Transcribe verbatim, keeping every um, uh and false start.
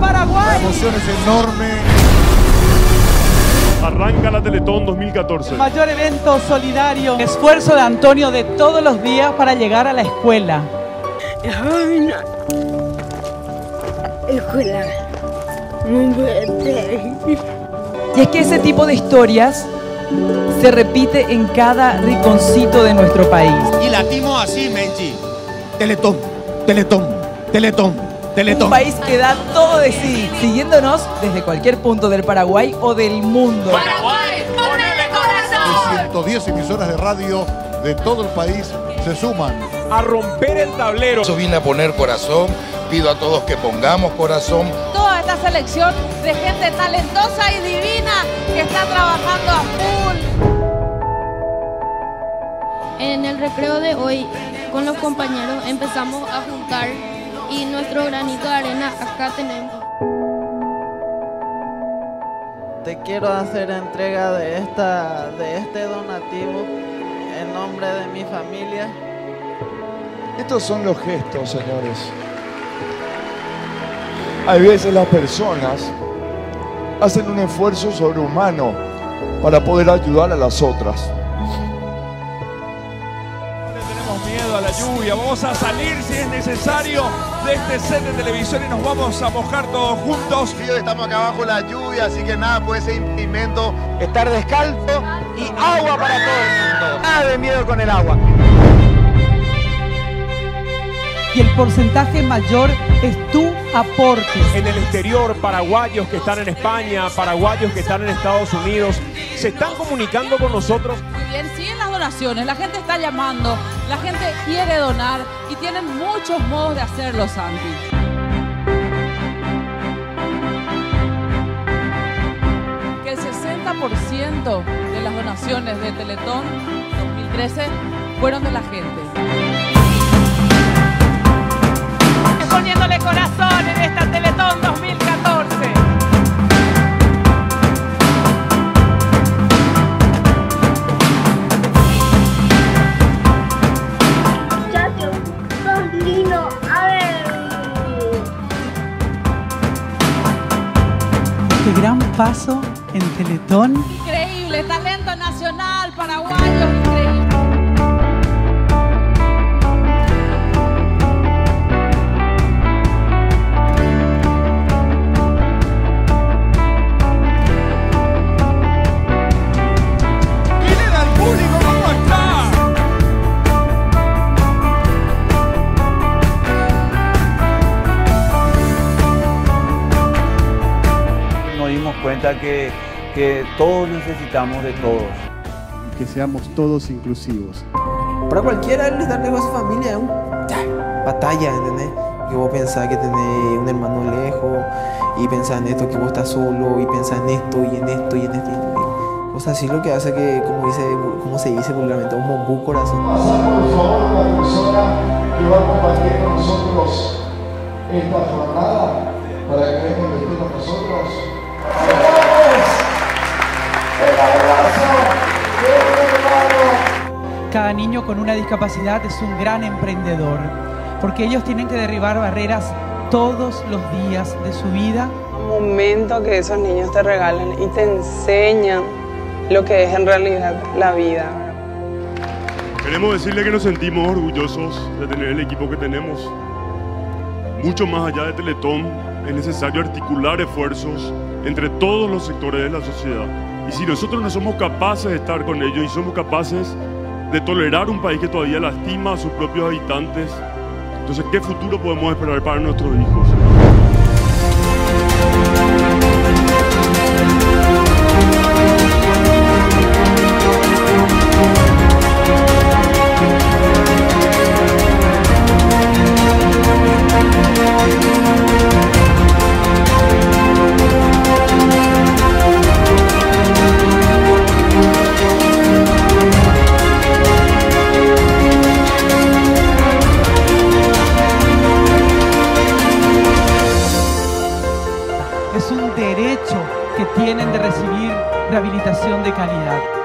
Paraguay. La emoción es enorme. Arranca la Teletón dos mil catorce. El mayor evento solidario. Esfuerzo de Antonio de todos los días para llegar a la escuela. Escuela. Y es que ese tipo de historias se repite en cada rinconcito de nuestro país. Y latimos así, Menchi. Teletón, Teletón, Teletón. Teletón. Un país que da todo de sí, siguiéndonos desde cualquier punto del Paraguay o del mundo. ¡Paraguay, ponele corazón! ciento diez emisoras de radio de todo el país se suman a romper el tablero. Yo vine a poner corazón, pido a todos que pongamos corazón. Toda esta selección de gente talentosa y divina que está trabajando a full. En el recreo de hoy, con los compañeros, empezamos a juntar y nuestro granito de arena acá tenemos. Te quiero hacer entrega de, esta, de este donativo en nombre de mi familia. Estos son los gestos, señores. Hay veces las personas hacen un esfuerzo sobrehumano para poder ayudar a las otras. Miedo a la lluvia, vamos a salir si es necesario de este set de televisión y nos vamos a mojar todos juntos. Estamos acá bajo la lluvia, así que nada puede ser impedimento. Estar descalzo y agua para todo el mundo. Nada de miedo con el agua. Y el porcentaje mayor es tu aporte. En el exterior, paraguayos que están en España, paraguayos que están en Estados Unidos, se están comunicando con nosotros. Muy bien, siguen las donaciones, la gente está llamando, la gente quiere donar y tienen muchos modos de hacerlo, Santi. Que el sesenta por ciento de las donaciones de Teletón dos mil trece fueron de la gente. Ponele corazón en esta Teletón dos mil catorce. Muchachos, son lindos. A ver. Qué gran paso en Teletón. Increíble, talento nacional paraguayo, increíble. Cuenta que, que todos necesitamos de todos. Que seamos todos inclusivos. Para cualquiera les da lejos a su familia, es un... batalla, ¿entendés? Que vos pensás que tenés un hermano lejos y pensás en esto, que vos estás solo y pensás en esto y en esto y en esto. O sea, así lo que hace que, como, dice, como se dice vulgarmente, un bombú corazón. Pasar por favor la persona que va a compartir con nosotros esta jornada para que vengan a estar con nosotros. Cada niño con una discapacidad es un gran emprendedor, porque ellos tienen que derribar barreras todos los días de su vida. Un momento que esos niños te regalan y te enseñan lo que es en realidad la vida. Queremos decirle que nos sentimos orgullosos de tener el equipo que tenemos. Mucho más allá de Teletón, es necesario articular esfuerzos entre todos los sectores de la sociedad. Y si nosotros no somos capaces de estar con ellos y somos capaces de tolerar un país que todavía lastima a sus propios habitantes, entonces, ¿qué futuro podemos esperar para nuestros hijos? es un derecho que tienen de recibir rehabilitación de calidad.